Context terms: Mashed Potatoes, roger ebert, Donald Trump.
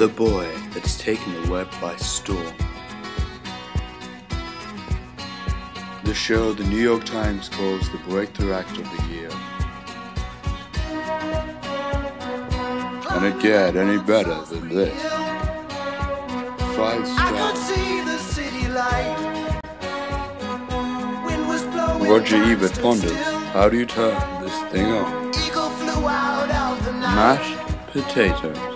The boy that's taken the web by storm. The show the New York Times calls the breakthrough act of the year. Can it get any better than this? 5 stars. I could see the city light. Wind was blowing. Roger Ebert ponders, how do you turn this thing on? Eagle flew out of the night. Mashed potato.